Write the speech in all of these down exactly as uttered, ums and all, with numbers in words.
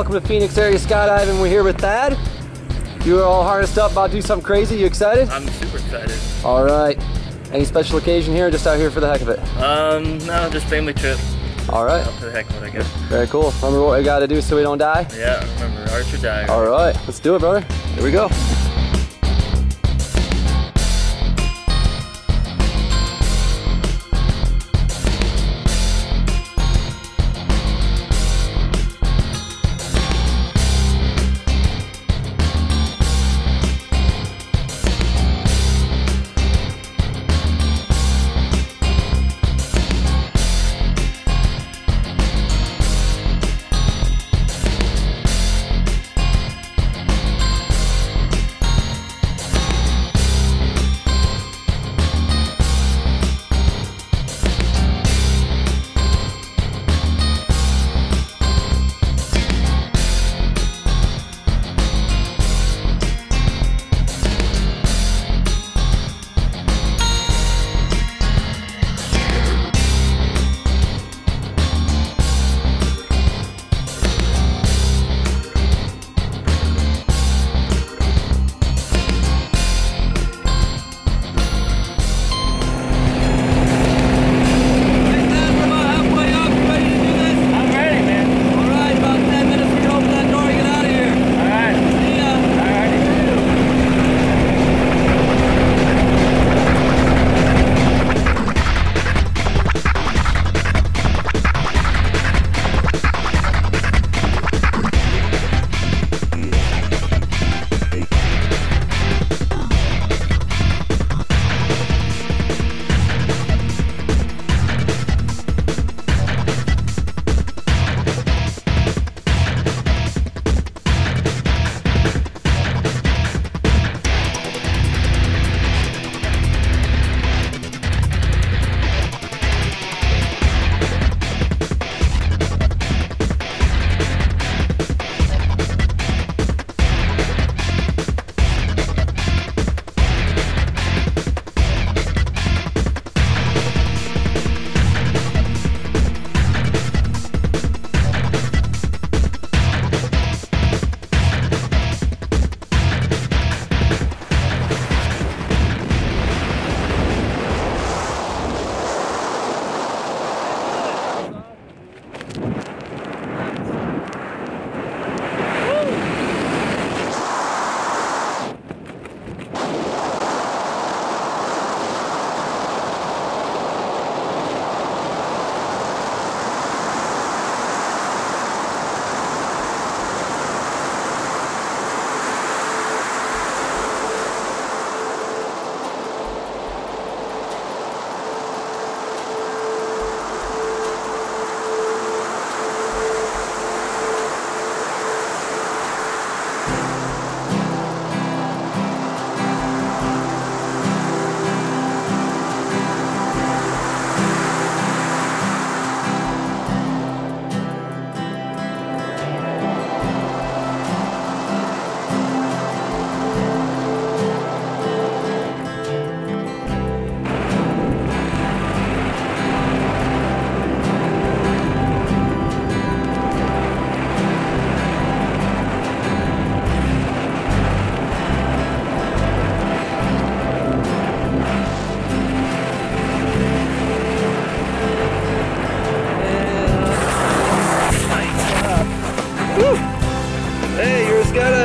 welcome to Phoenix Area Skydiving. We're here with Thad. You are all harnessed up, about to do something crazy. You excited? I'm super excited. All right. Any special occasion here, or just out here for the heck of it? Um, no, just family trip. All right. Out for the heck of it, I guess. Very cool. Remember what we got to do so we don't die? Yeah, remember, arch or die. All right. Let's do it, brother. Here we go.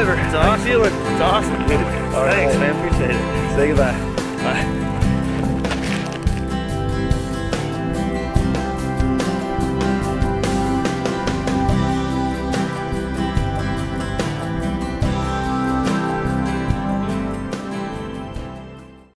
It's awesome. How you feeling? It's awesome, dude. All right. Thanks, man. Appreciate it. Say goodbye. Bye.